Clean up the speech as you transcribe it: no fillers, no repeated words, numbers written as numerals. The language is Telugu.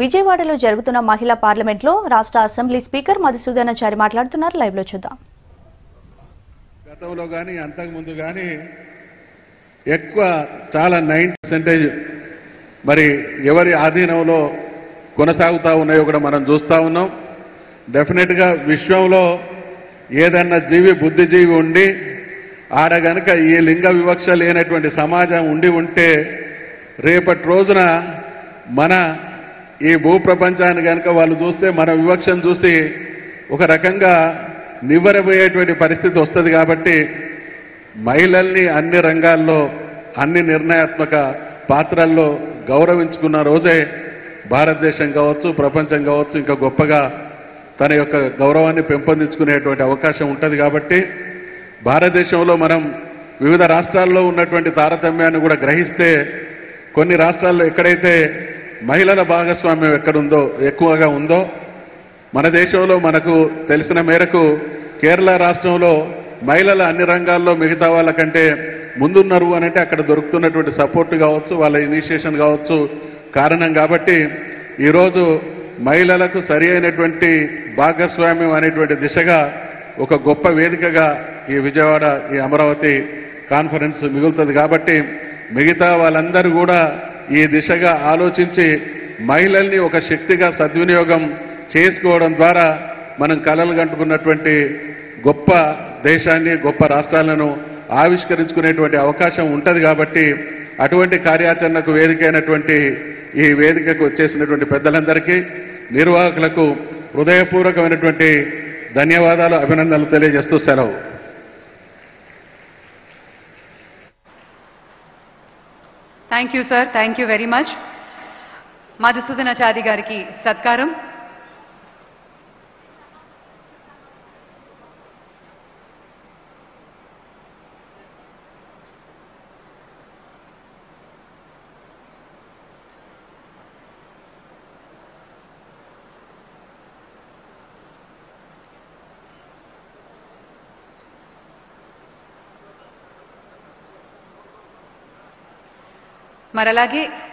విజయవాడలో జరుగుతున్న మహిళా పార్లమెంట్లో రాష్ట్ర అసెంబ్లీ స్పీకర్ మధుసూదన చారి మాట్లాడుతున్నారు. లైవ్ లో చూద్దాం. గతంలో గాని అంతకు ముందు గాని ఎక్కువ చాలా 90% మరి ఎవరి ఆధీనంలో కొనసాగుతా ఉన్నాయో కూడా మనం చూస్తా ఉన్నాం. డెఫినెట్ గా విశ్వంలో ఏదన్నా జీవి బుద్ధిజీవి ఉండి ఆడ గనక ఈ లింగ వివక్ష లేనటువంటి సమాజం ఉండి ఉంటే రేపటి రోజున మన ఈ భూ ప్రపంచాన్ని కనుక వాళ్ళు చూస్తే మన వివక్షను చూసి ఒక రకంగా నివ్వరపోయేటువంటి పరిస్థితి వస్తుంది. కాబట్టి మహిళల్ని అన్ని రంగాల్లో అన్ని నిర్ణయాత్మక పాత్రల్లో గౌరవించుకున్న రోజే భారతదేశం కావచ్చు ప్రపంచం కావచ్చు ఇంకా గొప్పగా తన యొక్క గౌరవాన్ని పెంపొందించుకునేటువంటి అవకాశం ఉంటుంది. కాబట్టి భారతదేశంలో మనం వివిధ రాష్ట్రాల్లో ఉన్నటువంటి తారతమ్యాన్ని కూడా గ్రహిస్తే కొన్ని రాష్ట్రాల్లో ఎక్కడైతే మహిళల భాగస్వామ్యం ఎక్కడుందో ఎక్కువగా ఉందో మన దేశంలో మనకు తెలిసిన మేరకు కేరళ రాష్ట్రంలో మహిళల అన్ని రంగాల్లో మిగతా వాళ్ళ కంటే ముందున్నారు అని అంటే అక్కడ దొరుకుతున్నటువంటి సపోర్ట్ కావచ్చు వాళ్ళ ఇనిషియేషన్ కావచ్చు కారణం. కాబట్టి ఈరోజు మహిళలకు సరి అయినటువంటి భాగస్వామ్యం అనేటువంటి దిశగా ఒక గొప్ప వేదికగా ఈ విజయవాడ ఈ అమరావతి కాన్ఫరెన్స్ మిగులుతుంది. కాబట్టి మిగతా వాళ్ళందరూ కూడా ఈ దిశగా ఆలోచించి మహిళల్ని ఒక శక్తిగా సద్వినియోగం చేసుకోవడం ద్వారా మనం కలలు కంటుకున్నటువంటి గొప్ప దేశాన్ని గొప్ప రాష్ట్రాలను ఆవిష్కరించుకునేటువంటి అవకాశం ఉంటుంది. కాబట్టి అటువంటి కార్యాచరణకు వేదికైనటువంటి ఈ వేదికకు వచ్చేసినటువంటి పెద్దలందరికీ నిర్వాహకులకు హృదయపూర్వకమైనటువంటి ధన్యవాదాలు అభినందనలు తెలియజేస్తూ సెలవు. Thank you, sir. Thank you very much. Madhusudhana Chary gariki satkaram. मरलागे